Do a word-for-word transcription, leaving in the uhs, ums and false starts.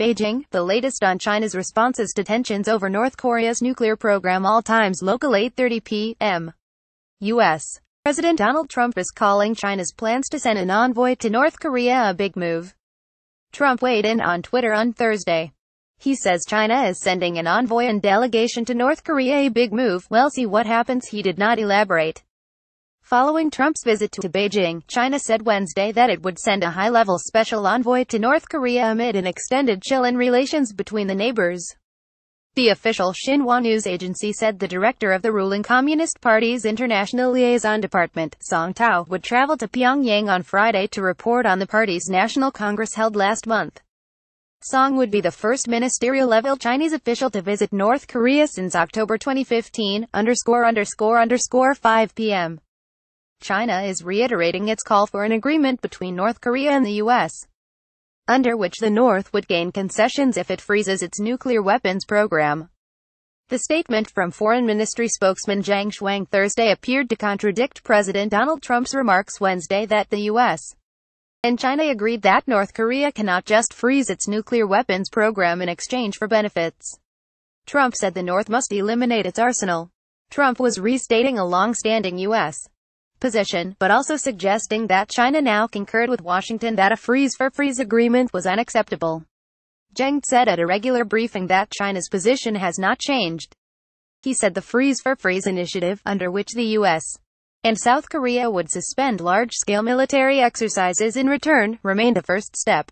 Beijing, the latest on China's responses to tensions over North Korea's nuclear program, all times local eight thirty p m U S President Donald Trump is calling China's plans to send an envoy to North Korea a big move. Trump weighed in on Twitter on Thursday. He says China is sending an envoy and delegation to North Korea, a big move. We'll see what happens. He did not elaborate. Following Trump's visit to Beijing, China said Wednesday that it would send a high-level special envoy to North Korea amid an extended chill in relations between the neighbors. The official Xinhua News Agency said the director of the ruling Communist Party's International Liaison Department, Song Tao, would travel to Pyongyang on Friday to report on the party's National Congress held last month. Song would be the first ministerial-level Chinese official to visit North Korea since October twenty fifteen, underscore underscore underscore five p m China is reiterating its call for an agreement between North Korea and the U S, under which the North would gain concessions if it freezes its nuclear weapons program. The statement from Foreign Ministry spokesman Zhang Shuang Thursday appeared to contradict President Donald Trump's remarks Wednesday that the U S and China agreed that North Korea cannot just freeze its nuclear weapons program in exchange for benefits. Trump said the North must eliminate its arsenal. Trump was restating a long-standing U S position, but also suggesting that China now concurred with Washington that a freeze-for-freeze agreement was unacceptable. Zhang said at a regular briefing that China's position has not changed. He said the freeze-for-freeze initiative, under which the U S and South Korea would suspend large-scale military exercises in return, remained a first step.